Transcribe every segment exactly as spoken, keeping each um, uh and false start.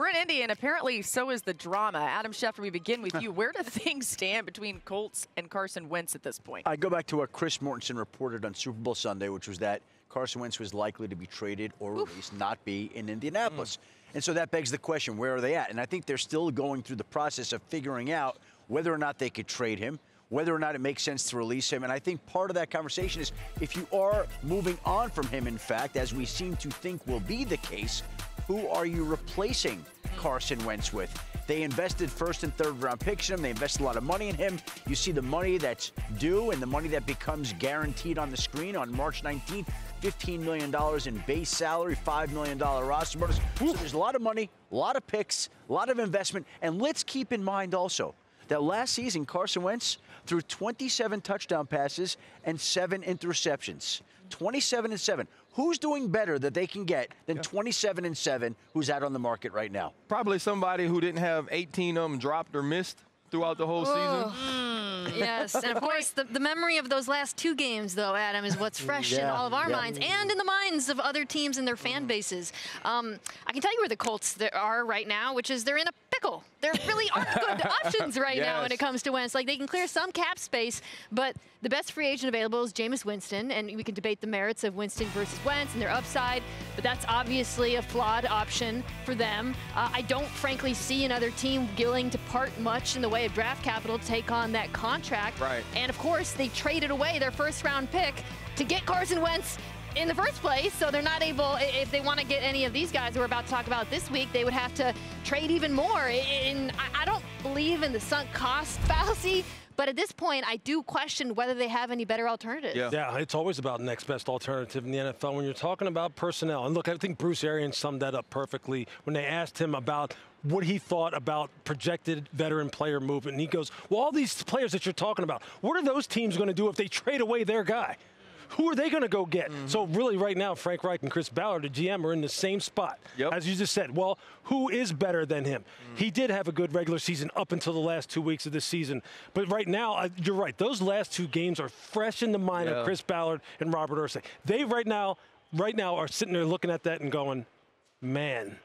We're in Indy, and apparently so is the drama. Adam Schefter, we begin with you. Where do things stand between Colts and Carson Wentz at this point? I go back to what Chris Mortensen reported on Super Bowl Sunday, which was that Carson Wentz was likely to be traded or Oof. at least not be in Indianapolis. Mm. And so that begs the question, where are they at? And I think they're still going through the process of figuring out whether or not they could trade him, whether or not it makes sense to release him. And I think part of that conversation is if you are moving on from him, in fact, as we seem to think will be the case, who are you replacing Carson Wentz with? They invested first and third round picks in him. They invested a lot of money in him. You see the money that's due and the money that becomes guaranteed on the screen on March nineteenth, fifteen million dollars in base salary, five million dollars roster bonus. So there's a lot of money, a lot of picks, a lot of investment. And let's keep in mind also that last season, Carson Wentz threw twenty-seven touchdown passes and seven interceptions. twenty-seven and seven. Who's doing better that they can get than twenty-seven and seven who's out on the market right now? Probably somebody who didn't have eighteen of them dropped or missed throughout the whole oh. season. Mm, yes, and of course, the, the memory of those last two games, though, Adam, is what's fresh yeah, in all of our yeah. minds and in the minds of other teams and their fan bases. Um, I can tell you where the Colts are right now, which is they're in a pickle. There really aren't good options right yes. now when it comes to Wentz. Like, they can clear some cap space, but the best free agent available is Jameis Winston, and we can debate the merits of Winston versus Wentz and their upside, but that's obviously a flawed option for them. Uh, I don't, frankly, see another team willing to part much in the way of draft capital to take on that contract. Right. And of course, they traded away their first round pick to get Carson Wentz in the first place. So they're not able, if they want to get any of these guys we're about to talk about this week, they would have to trade even more. And I don't believe in the sunk cost fallacy, but at this point, I do question whether they have any better alternatives. Yeah. yeah, it's always about next best alternative in the N F L when you're talking about personnel. And look, I think Bruce Arians summed that up perfectly when they asked him about what he thought about projected veteran player movement. And he goes, well, all these players that you're talking about, what are those teams going to do if they trade away their guy? Who are they going to go get? Mm-hmm. So really right now, Frank Reich and Chris Ballard, the G M, are in the same spot. Yep. As you just said, well, who is better than him? Mm-hmm. He did have a good regular season up until the last two weeks of this season. But right now, you're right. Those last two games are fresh in the mind yeah. of Chris Ballard and Robert Ursay. They right now, right now are sitting there looking at that and going, man,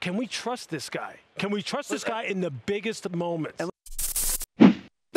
can we trust this guy? Can we trust this guy in the biggest moments?